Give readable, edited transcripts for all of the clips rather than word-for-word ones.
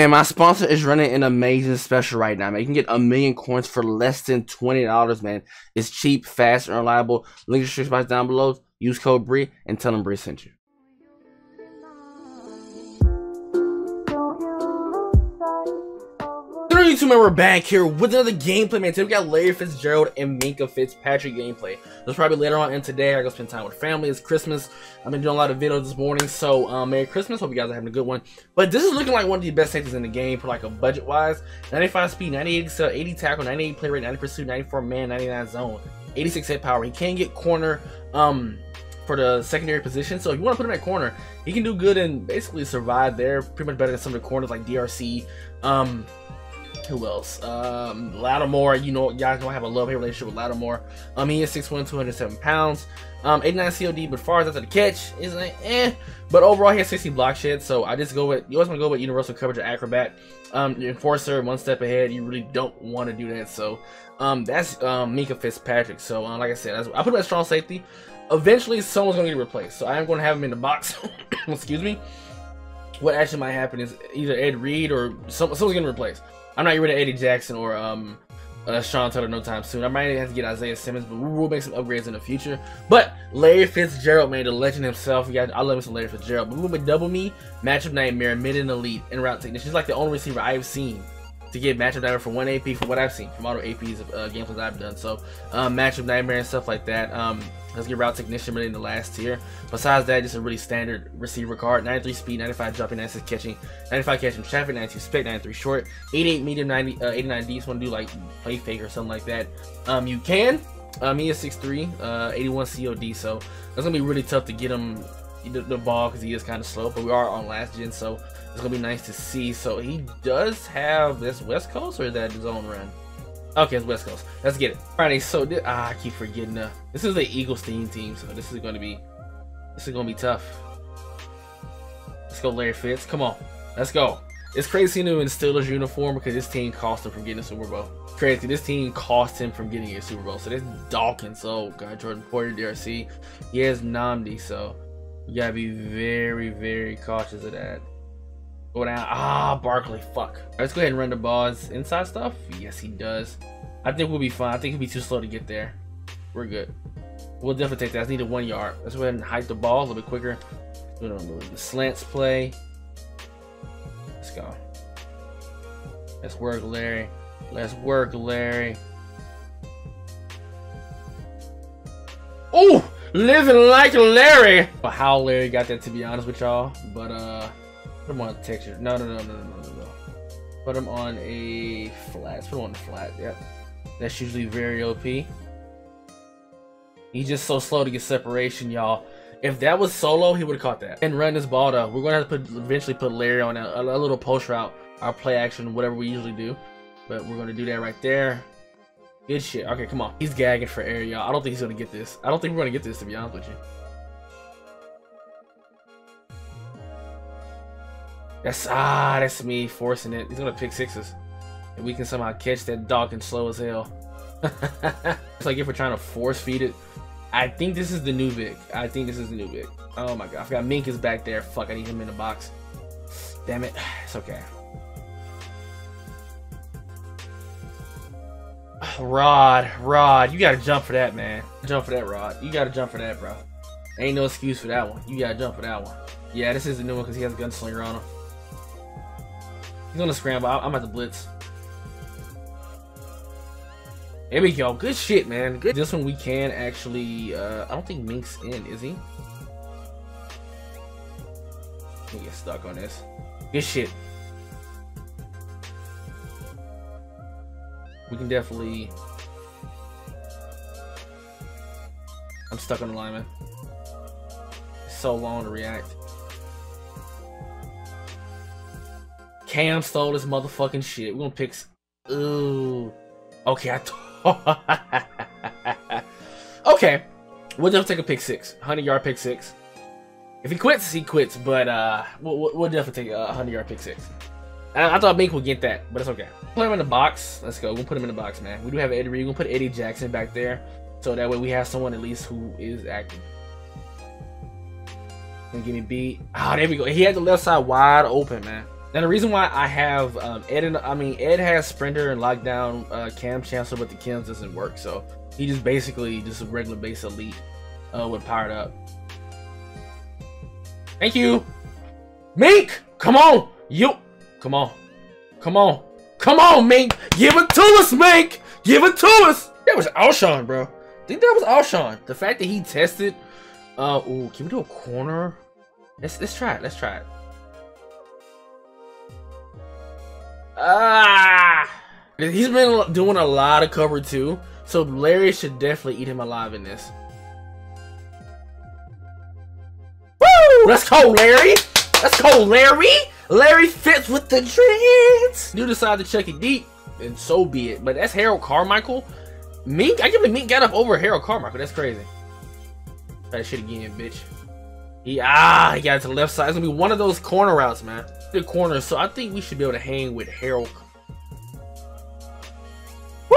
And my sponsor is running an amazing special right now, man. You can get a million coins for less than $20, man. It's cheap, fast, and reliable. Link to the box down below. Use code Bree and tell them Bree sent you. YouTube, man, we're back here with another gameplay, man. Today we got Larry Fitzgerald and Minkah Fitzpatrick gameplay. That's probably later on in today. I go spend time with family. It's Christmas. I've been doing a lot of videos this morning, so Merry Christmas. Hope you guys are having a good one. But this is looking like one of the best safeties in the game for like a budget wise. 95 speed, 98 excel, 80 tackle, 98 play rate, 90 pursuit, 94 man, 99 zone, 86 hit power. He can get corner for the secondary position. So if you want to put him at corner, he can do good and basically survive there. Pretty much better than some of the corners like DRC. Who else? Lattimore, you know, y'all gonna have a love-hate relationship with Lattimore. He is 6'1", 207 pounds, 89 COD, but far as after the catch, is like, eh. But overall, he has 60 block shed, so I just go with, you always want to go with universal coverage or acrobat. Your enforcer, one step ahead, you really don't want to do that, so that's Minkah Fitzpatrick. So, like I said, I put him at strong safety. Eventually, someone's gonna get replaced, so I am gonna have him in the box. Excuse me. What actually might happen is either Ed Reed or someone's getting replaced. I'm not getting rid of Eddie Jackson or Sean Taylor no time soon. I might have to get Isaiah Simmons, but we will make some upgrades in the future. But Larry Fitzgerald, man, the legend himself. You guys, I love some Larry Fitzgerald. But we with Double Me, Matchup Nightmare, Mid and Elite, and Route Technician. She's like the only receiver I've seen to get Matchup Nightmare for one AP, from what I've seen, from all the APs of gameplays I've done. So Matchup Nightmare and stuff like that. Let's get Route Technician really in the last tier. Besides that, just a really standard receiver card. 93 speed, 95 dropping, 96 catching, 95 catching traffic, 92 spec, 93 short, 88 medium, 89 deep. Just want to do like play fake or something like that. You can. He is 6'3", 81 COD. So that's gonna be really tough to get him the ball because he is kind of slow. But we are on last gen, so it's gonna be nice to see. So he does have this West Coast, or is that his own run? Okay, it's West Coast. Let's get it. Alrighty, so I keep forgetting. This is the Eagles themed team, so this is gonna be tough. Let's go, Larry Fitz. Come on, let's go. It's crazy to instill his uniform because this team cost him from getting a Super Bowl. Crazy, this team cost him from getting a Super Bowl. So this Dawkins, oh god, Jordan Porter, DRC. He has Nnamdi, so you gotta be very, very cautious of that. Go down. Ah, Barkley. Fuck. Let's go ahead and run the balls. Inside stuff? Yes, he does. I think we'll be fine. I think he'll be too slow to get there. We're good. We'll definitely take that. I need a 1 yard. Let's go ahead and hike the ball a little bit quicker. We don't move. The slants play. Let's go. Let's work, Larry. Let's work, Larry. Oh, living like Larry. But how Larry got that, to be honest with y'all. But put him on a texture. No. Put him on a flat. Let's put him on a flat. Yep. That's usually very OP. He's just so slow to get separation, y'all. If that was solo, he would have caught that. And run this ball though. We're gonna have to eventually put Larry on a little post route, our play action, whatever we usually do. But we're gonna do that right there. Good shit. Okay, come on. He's gagging for air, y'all. I don't think he's gonna get this. I don't think we're gonna get this, to be honest with you. That's me forcing it. He's gonna pick sixes. If we can somehow catch that, dog and slow as hell. It's like if we're trying to force feed it. I think this is the new Vic. Oh my god, I forgot Minkah's back there. Fuck, I need him in the box. Damn it. It's okay. Rod, you gotta jump for that, man. Jump for that, Rod. You gotta jump for that, bro. Ain't no excuse for that one. You gotta jump for that one. Yeah, this is the new one because he has a gunslinger on him. He's gonna scramble. I'm at the blitz. There we go. Good shit, man. Good. This one we can actually. I don't think Mink's in, is he? He gets stuck on this. Good shit. We can definitely. I'm stuck on the lineman. It's so long to react. Cam stole this motherfucking shit. We're gonna pick. Ooh. Okay, okay. We'll definitely take a pick six. 100-yard pick six. If he quits, he quits. But we'll definitely take a 100-yard pick six. I thought Mink would get that, but it's okay. Put him in the box. Let's go. We'll put him in the box, man. We do have Eddie Reed. We'll put Eddie Jackson back there. So that way we have someone at least who is active. And give me beat. Ah, oh, there we go. He had the left side wide open, man. Now the reason why I have Ed has Sprinter and Lockdown, Cam Chancellor, but the Kims doesn't work, so he just basically just a regular base elite with Powered Up. Thank you, Mink. Come on, you. Come on, come on, come on, Mink. Give it to us, Mink. Give it to us. That was Alshon, bro. I think that was Alshon. The fact that he tested. Ooh, can we do a corner? Let's try it. Let's try it. Ah, he's been doing a lot of cover too, so Larry should definitely eat him alive in this. Woo! Let's go, Larry! Let's go, Larry! Larry Fitz with the dreads! You decide to check it deep, and so be it. But that's Harold Carmichael. Mink? I can't believe Mink got up over Harold Carmichael. That's crazy. Try that shit again, bitch. He got it to the left side. It's gonna be one of those corner routes, man. The corner, so I think we should be able to hang with Harold. Woo!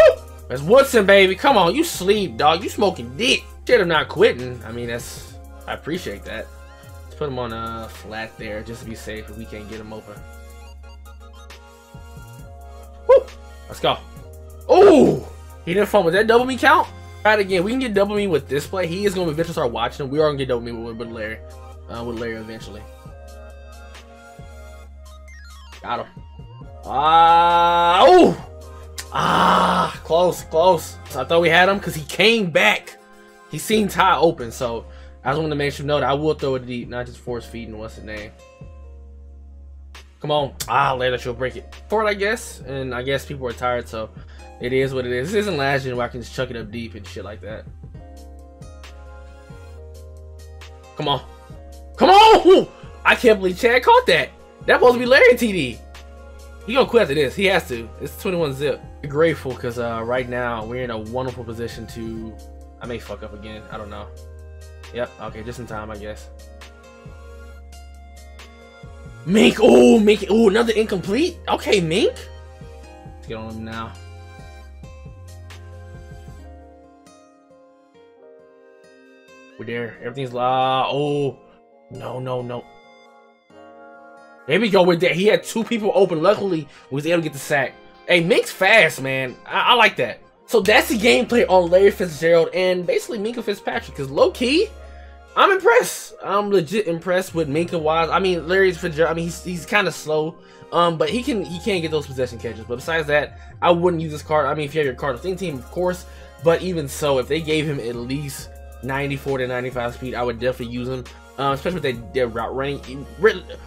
That's Woodson, baby. Come on, you sleep, dog. You smoking dick. Shit, I'm not quitting. I mean, that's. I appreciate that. Let's put him on a flat there just to be safe if we can't get him open. Woo! Let's go. Oh! He didn't fumble. Did that double me count? Try it again. We can get double me with this play. He is going to eventually start watching him. We are going to get double me with Larry eventually. Got him. Close, close. So I thought we had him because he came back. He seen Ty open, so I just wanted to make sure you know that I will throw it deep, not just force feeding. What's the name? Come on. Larry, she'll break it for it, I guess. And I guess people are tired, so. It is what it is. This isn't last year where I can just chuck it up deep and shit like that. Come on. Come on! Ooh, I can't believe Chad caught that. That's supposed to be Larry TD. He gonna quit after this. He has to. It's 21 zip. I'm grateful because right now we're in a wonderful position to... I may fuck up again. I don't know. Yep. Okay, just in time, I guess. Mink! Oh, Mink! Oh, another incomplete? Okay, Mink. Let's get on him now. We're there. Everything's live. Oh, no, no, no. There we go. We're there. He had two people open. Luckily, we was able to get the sack. Hey, Mink's fast, man. I like that. So that's the gameplay on Larry Fitzgerald and basically Minkah Fitzpatrick. Because low-key, I'm impressed. I'm legit impressed with Minkah-wise. I mean, Larry Fitzgerald, I mean, he's kind of slow. But he can get those possession catches. But besides that, I wouldn't use this card. I mean, if you have your card of team, of course. But even so, if they gave him at least 94 to 95 speed, I would definitely use him, especially with their route running.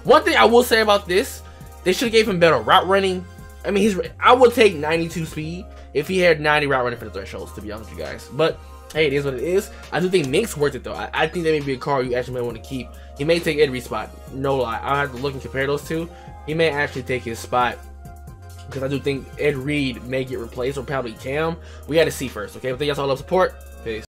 One thing I will say about this, they should have gave him better route running. I mean, I would take 92 speed if he had 90 route running for the thresholds, to be honest with you guys. But hey, it is what it is. I do think Mink's worth it though. I think that may be a car you actually may want to keep. He may take Ed Reed's spot, no lie. I'll have to look and compare those two. He may actually take his spot, because I do think Ed Reed may get replaced, or probably Cam. We got to see first, okay? But thank y'all all love support. Peace.